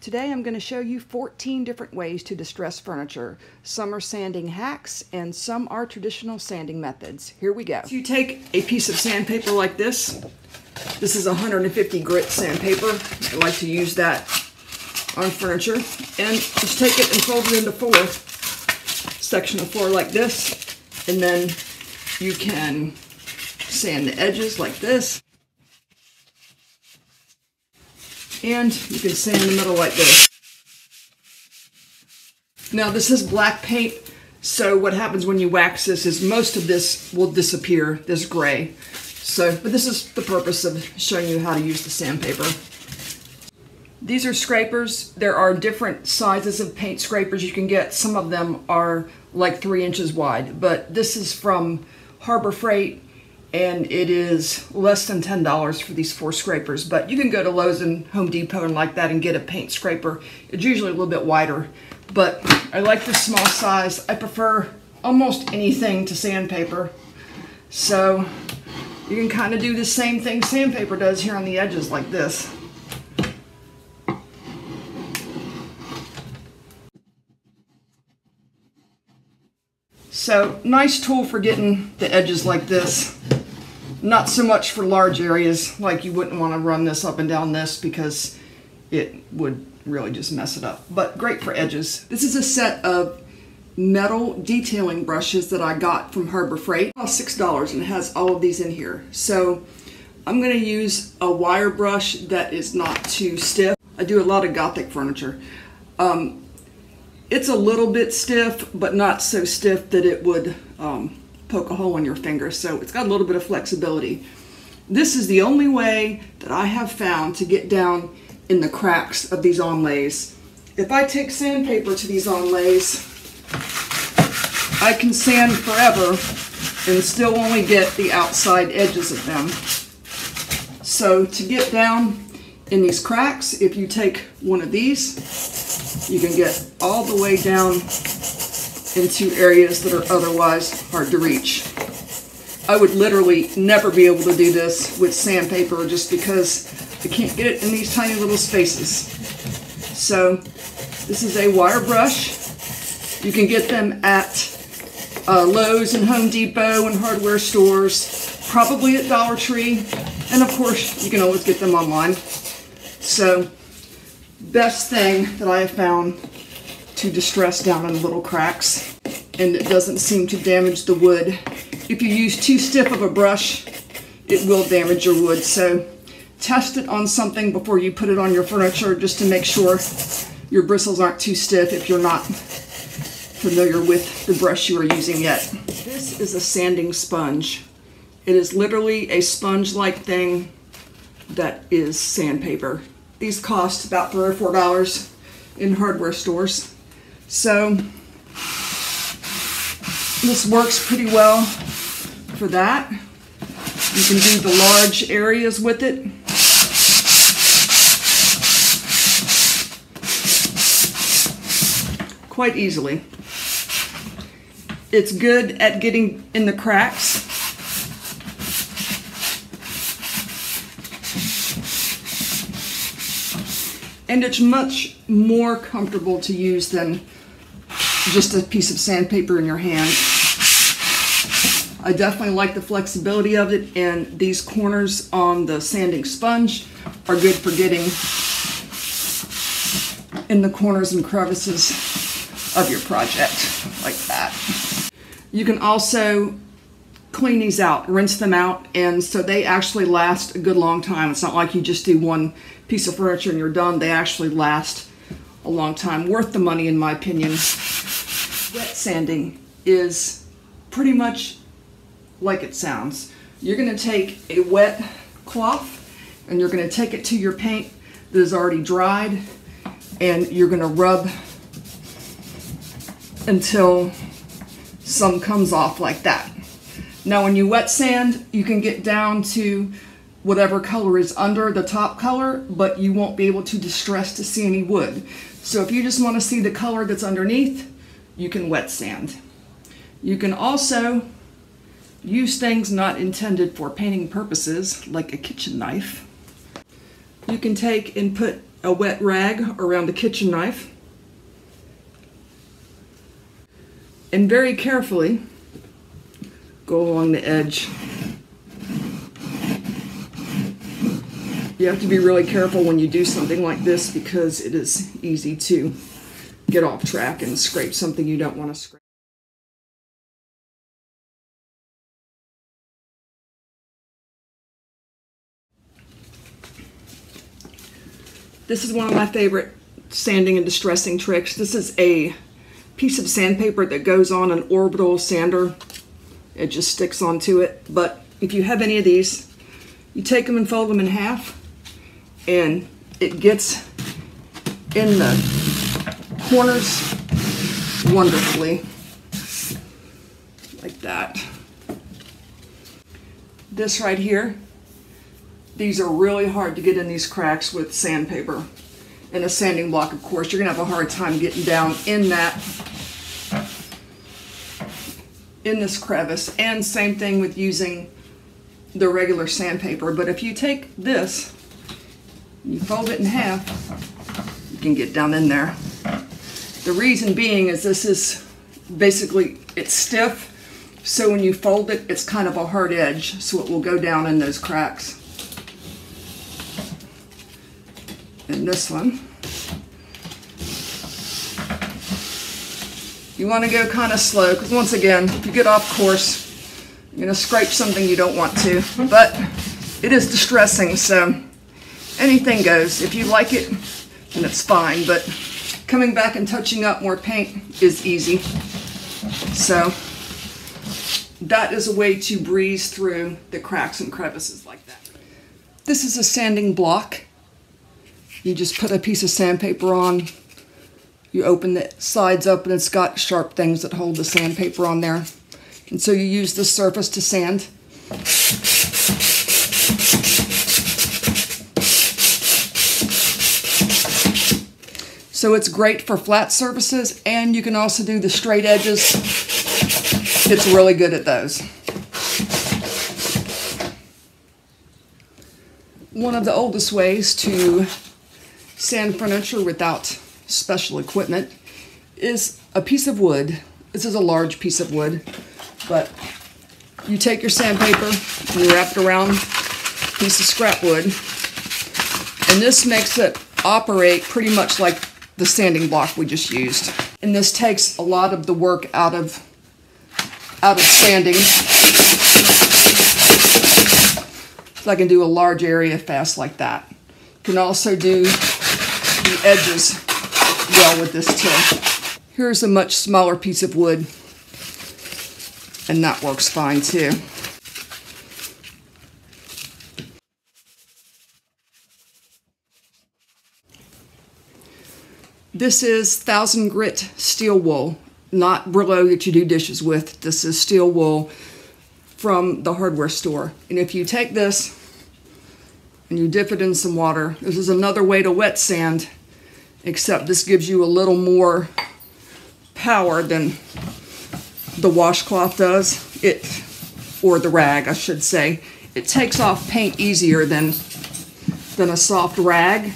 Today I'm going to show you 14 different ways to distress furniture. Some are sanding hacks and some are traditional sanding methods. Here we go. If you take a piece of sandpaper like this, this is 150 grit sandpaper. I like to use that on furniture. And just take it and fold it into four, section of four like this. And then you can sand the edges like this. And you can sand in the middle like this. Now this is black paint, so what happens when you wax this is most of this will disappear, this gray. So, but this is the purpose of showing you how to use the sandpaper. These are scrapers. There are different sizes of paint scrapers you can get. Some of them are like 3 inches wide, but this is from Harbor Freight. And it is less than $10 for these four scrapers, but you can go to Lowe's and Home Depot and like that and get a paint scraper. It's usually a little bit wider, but I like the small size. I prefer almost anything to sandpaper. So you can kind of do the same thing sandpaper does here on the edges like this. So, nice tool for getting the edges like this. Not so much for large areas, like you wouldn't want to run this up and down this because it would really just mess it up, but great for edges. This is a set of metal detailing brushes that I got from Harbor Freight. It cost $6 and it has all of these in here. So I'm going to use a wire brush that is not too stiff. I do a lot of Gothic furniture. It's a little bit stiff, but not so stiff that it would poke a hole in your finger, so it's got a little bit of flexibility. This is the only way that I have found to get down in the cracks of these onlays. If I take sandpaper to these onlays, I can sand forever and still only get the outside edges of them. So to get down in these cracks, if you take one of these, you can get all the way down into areas that are otherwise hard to reach. I would literally never be able to do this with sandpaper just because I can't get it in these tiny little spaces. So this is a wire brush. You can get them at Lowe's and Home Depot and hardware stores, probably at Dollar Tree, and of course you can always get them online. So best thing that I have found to distress down in the little cracks, and it doesn't seem to damage the wood. If you use too stiff of a brush, it will damage your wood, so test it on something before you put it on your furniture just to make sure your bristles aren't too stiff if you're not familiar with the brush you are using yet. This is a sanding sponge. It is literally a sponge-like thing that is sandpaper. These cost about $3 or $4 in hardware stores. So this works pretty well for that. You can do the large areas with it. Quite easily. It's good at getting in the cracks. And it's much more comfortable to use than just a piece of sandpaper in your hand. I definitely like the flexibility of it, and these corners on the sanding sponge are good for getting in the corners and crevices of your project like that. You can also clean these out, rinse them out, and so they actually last a good long time. It's not like you just do one piece of furniture and you're done. They actually last a long time. Worth the money, in my opinion. Wet sanding is pretty much like it sounds. You're going to take a wet cloth and you're going to take it to your paint that is already dried, and you're going to rub until some comes off like that. Now when you wet sand, you can get down to whatever color is under the top color, but you won't be able to distress to see any wood. So if you just want to see the color that's underneath, you can wet sand. You can also use things not intended for painting purposes, like a kitchen knife. You can take and put a wet rag around the kitchen knife, and very carefully go along the edge. You have to be really careful when you do something like this because it is easy to get off track and scrape something you don't want to scrape. This is one of my favorite sanding and distressing tricks. This is a piece of sandpaper that goes on an orbital sander. It just sticks onto it. But if you have any of these, you take them and fold them in half, and it gets in the corners wonderfully, like that. This right here, these are really hard to get in these cracks with sandpaper. And a sanding block, of course, you're gonna have a hard time getting down in that, in this crevice. And same thing with using the regular sandpaper. But if you take this, you fold it in half, you can get down in there. The reason being is this is basically, it's stiff, so when you fold it, it's kind of a hard edge, so it will go down in those cracks. And this one, you want to go kind of slow, because once again, if you get off course, you're going to scrape something you don't want to, but it is distressing, so anything goes. If you like it, then it's fine, but coming back and touching up more paint is easy. So that is a way to breeze through the cracks and crevices like that. This is a sanding block. You just put a piece of sandpaper on, you open the sides up, and it's got sharp things that hold the sandpaper on there. And so you use this surface to sand. So it's great for flat surfaces, and you can also do the straight edges. It's really good at those. One of the oldest ways to sand furniture without special equipment is a piece of wood. This is a large piece of wood, but you take your sandpaper and you wrap it around a piece of scrap wood, and this makes it operate pretty much like the sanding block we just used. And this takes a lot of the work out of sanding, so I can do a large area fast like that. You can also do the edges well with this too. Here's a much smaller piece of wood, and that works fine too. This is 1000 grit steel wool, not Brillo that you do dishes with. This is steel wool from the hardware store. And if you take this and you dip it in some water, this is another way to wet sand, except this gives you a little more power than the washcloth does, or the rag, I should say. It takes off paint easier than a soft rag,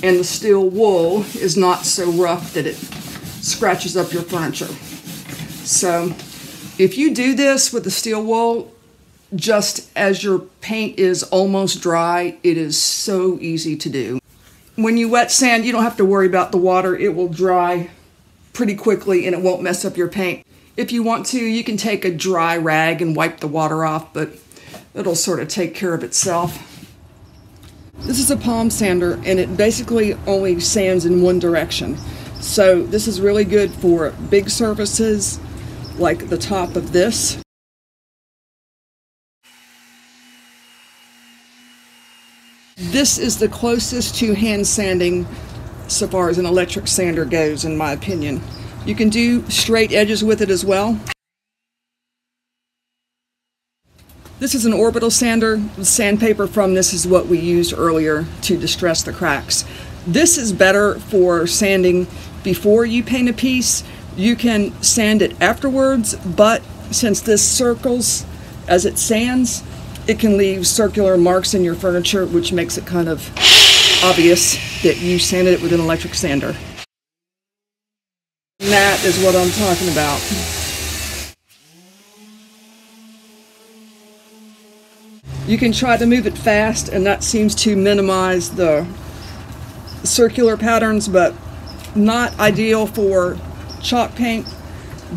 and the steel wool is not so rough that it scratches up your furniture. So if you do this with the steel wool, just as your paint is almost dry, it is so easy to do. When you wet sand, you don't have to worry about the water. It will dry pretty quickly and it won't mess up your paint. If you want to, you can take a dry rag and wipe the water off, but it'll sort of take care of itself. This is a palm sander, and it basically only sands in one direction. So this is really good for big surfaces like the top of this. This is the closest to hand sanding so far as an electric sander goes, in my opinion. You can do straight edges with it as well. This is an orbital sander. The sandpaper from this is what we used earlier to distress the cracks. This is better for sanding before you paint a piece. You can sand it afterwards, but since this circles as it sands, it can leave circular marks in your furniture, which makes it kind of obvious that you sanded it with an electric sander. And that is what I'm talking about. You can try to move it fast, and that seems to minimize the circular patterns, but not ideal for chalk paint.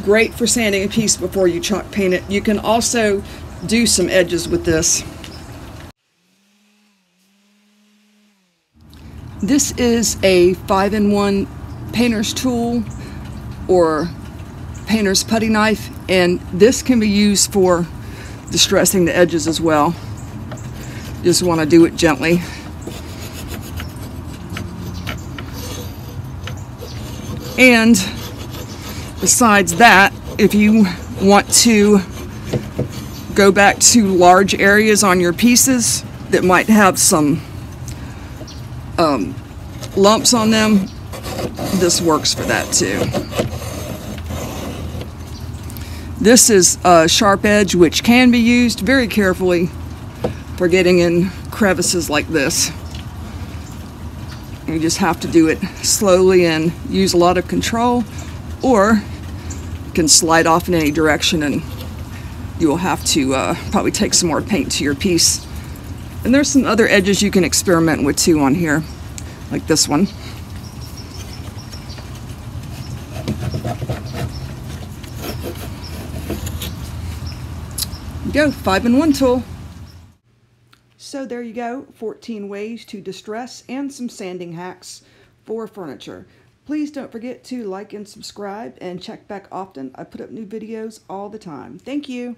Great for sanding a piece before you chalk paint it. You can also do some edges with this. This is a 5-in-1 painter's tool or painter's putty knife, and this can be used for distressing the edges as well. Just want to do it gently. And besides that, if you want to go back to large areas on your pieces that might have some lumps on them, this works for that too. This is a sharp edge, which can be used very carefully for getting in crevices like this. You just have to do it slowly and use a lot of control, or you can slide off in any direction and you will have to probably take some more paint to your piece. And there's some other edges you can experiment with too on here, like this one. There you go, 5-in-1 tool. So there you go, 14 ways to distress and some sanding hacks for furniture. Please don't forget to like and subscribe and check back often. I put up new videos all the time. Thank you.